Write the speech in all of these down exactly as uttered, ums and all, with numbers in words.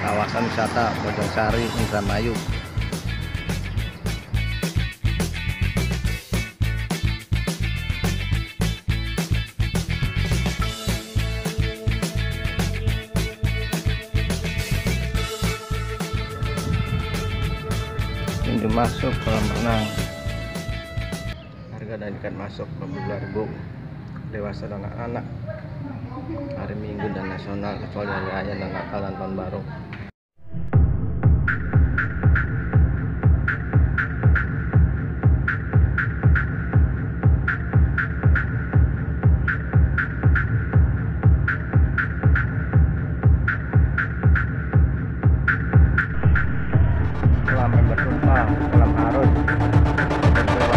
Kawasan wisata Bojongsari, Indramayu. Ini masuk kolam renang. Harga dan ikan masuk bambu Waterboom dewasa dan anak-anak. Hari Minggu dan nasional kecuali hari raya dan Natal dan Tahun Baru. Kolam bertumpah, kolam arus, teman-teman.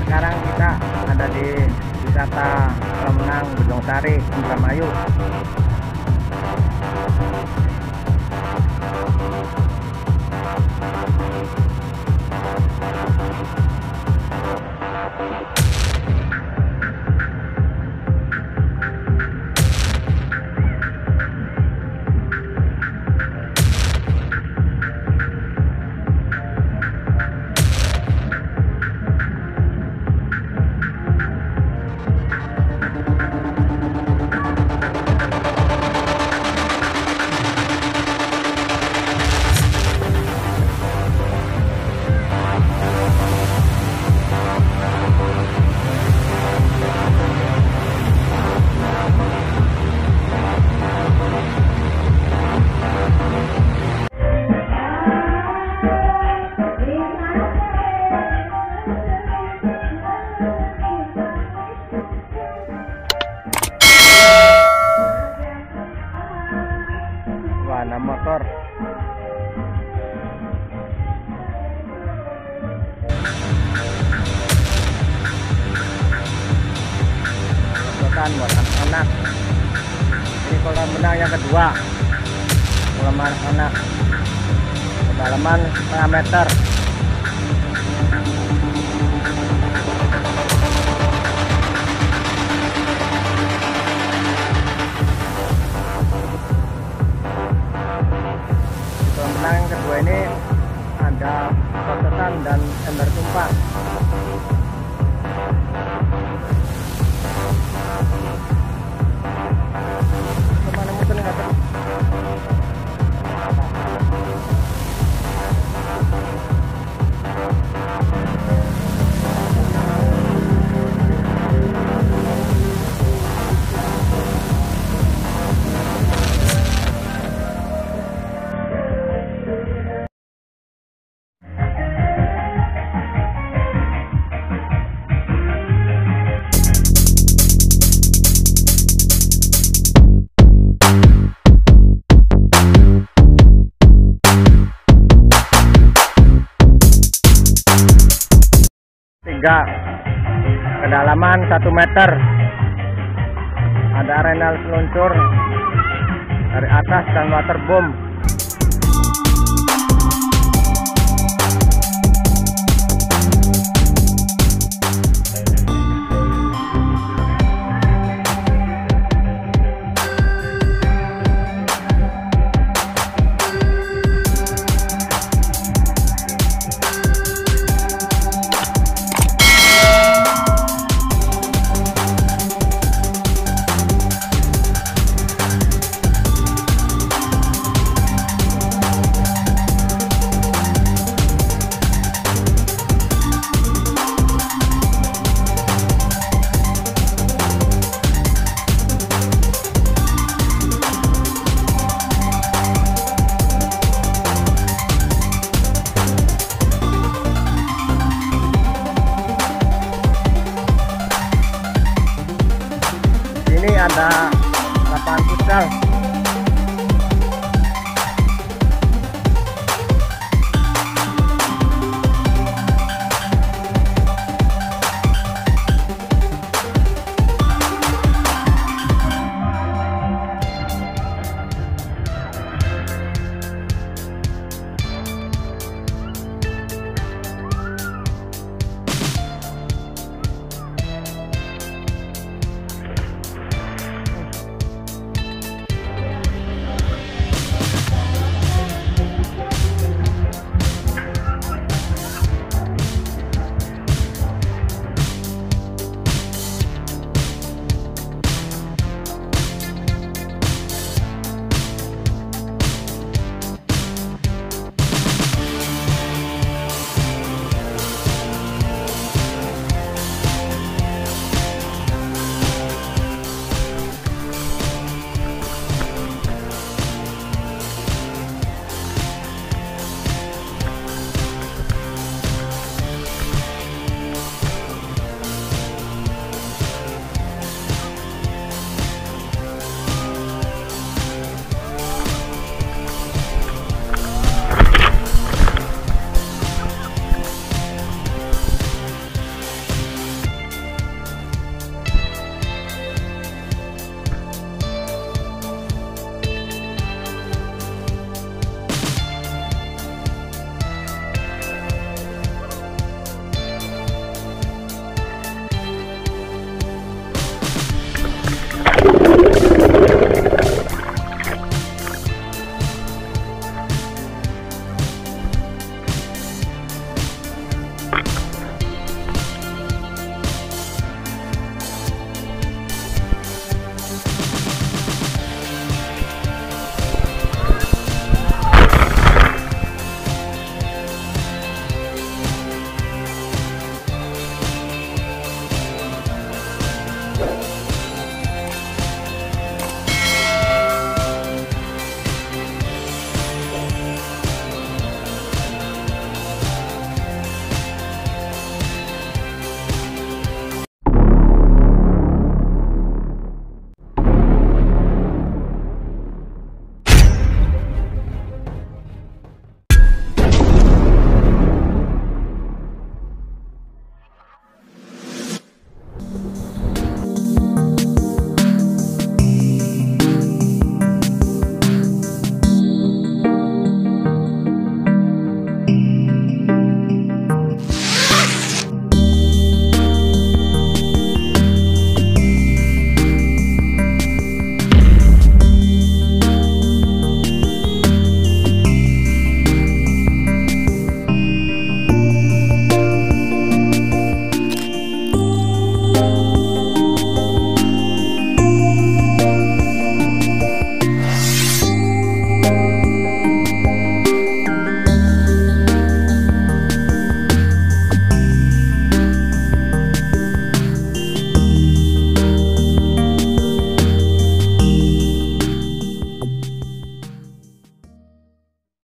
Sekarang kita ada di wisata kolam renang Bojongsari, Indramayu. Wahana motor. Buatan buat anak-anak. Ini kolam renang yang kedua. Kolam anak-anak. Kedalaman setengah meter. Kedua ini ada kotoran dan ember tumpah. Tiga, kedalaman satu meter, ada arena seluncur dari atas dan waterboom. Ini ada lapangan futsal.